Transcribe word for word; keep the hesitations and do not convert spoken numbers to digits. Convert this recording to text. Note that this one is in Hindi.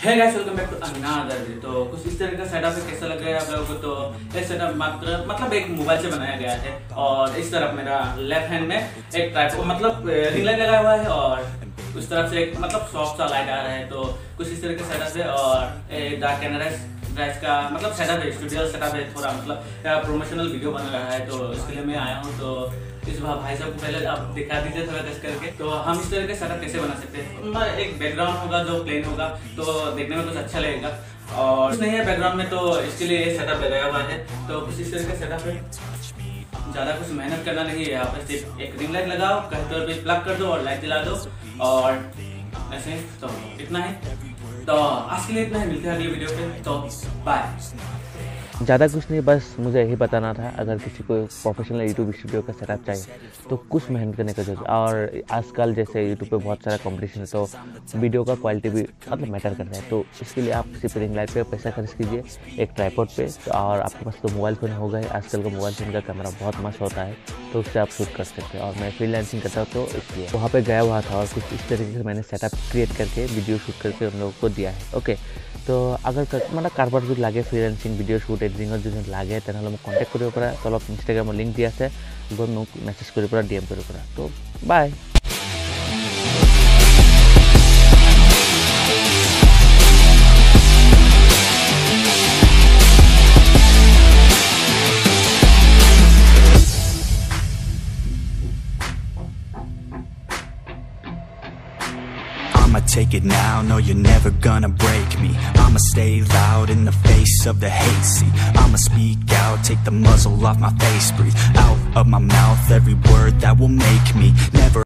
Hey guys, welcome back to another video। तो कुछ इस तरह का सेटअप है, कैसा लग रहा है आप लोगों को? तो ये सेटअप मात्र मतलब एक मोबाइल से बनाया गया है और इस तरफ मेरा लेफ्ट हैंड में एक ट्राइपॉड मतलब रिंग लाइट लगा हुआ है और उस तरफ से एक मतलब सॉफ्ट सा लाइट आ रहा है। तो कुछ इस तरह का सेटअप है और डार्क कैमरा का मतलब सेटअप है, स्टूडियो सेटअप है, थोड़ा मतलब प्रोमोशनल वीडियो बन रहा है तो इसके लिए मैं आया हूँ। तो इस भाई साहब को पहले आप दिखा दीजिए थोड़ा कस करके। तो हम इस तरह के सेटअप कैसे बना सकते हैं। एक बैकग्राउंड होगा जो प्लेन होगा तो देखने में कुछ अच्छा लगेगा और कुछ नहीं है बैकग्राउंड में, तो इसके लिए ये सेटअप लगाया हुआ है। तो कुछ इस तरह का सेटअप है, ज़्यादा कुछ मेहनत करना नहीं है। यहाँ पर सिर्फ एक रिंग लाइट लगाओ, कहीं पे प्लग कर दो और लाइट जला दो और ऐसे। तो इतना है, तो आज के लिए इतना ही। मिलते हैं अगली वीडियो पे, तो बाय। ज़्यादा कुछ नहीं, बस मुझे यही बताना था अगर किसी को प्रोफेशनल यूट्यूब स्टूडियो का सेटअप चाहिए तो कुछ मेहनत करने का जरूरत। और आजकल जैसे यूट्यूब पे बहुत सारा कंपटीशन है तो वीडियो का क्वालिटी भी मतलब मैटर करता है। तो इसके लिए आप सिर्फ रिंग लाइट पे पैसा खर्च कीजिए, एक ट्राइपॉड पे, और आपके पास तो मोबाइल फ़ोन होगा ही। आजकल का मोबाइल फ़ोन का कैमरा बहुत मस्त होता है तो उससे आप शूट कर सकते हैं। और मैं फ्रीलांसिंग करता हूँ तो इसलिए वहाँ पे गया हुआ था और कुछ इस तरीके से मैंने सेटअप क्रिएट करके वीडियो शूट करके उन लोगों को दिया है। ओके, तो अगर मतलब कारबार जो लागे फ्रीलांसिंग वीडियो शूट एडिटिंगर जो लागे तेनाली मैं कन्टेक्ट करिब पारा। तलब इन्स्टाग्राम लिंक दिया है, गई मैं मेसेज करिब पारा, डीएम करिब पारा। तो bye. I'ma take it now, no you're never gonna break me. I'ma stay loud in the face of the hate, see I'ma speak out, take the muzzle off my face, breathe out of my mouth every word that will make me never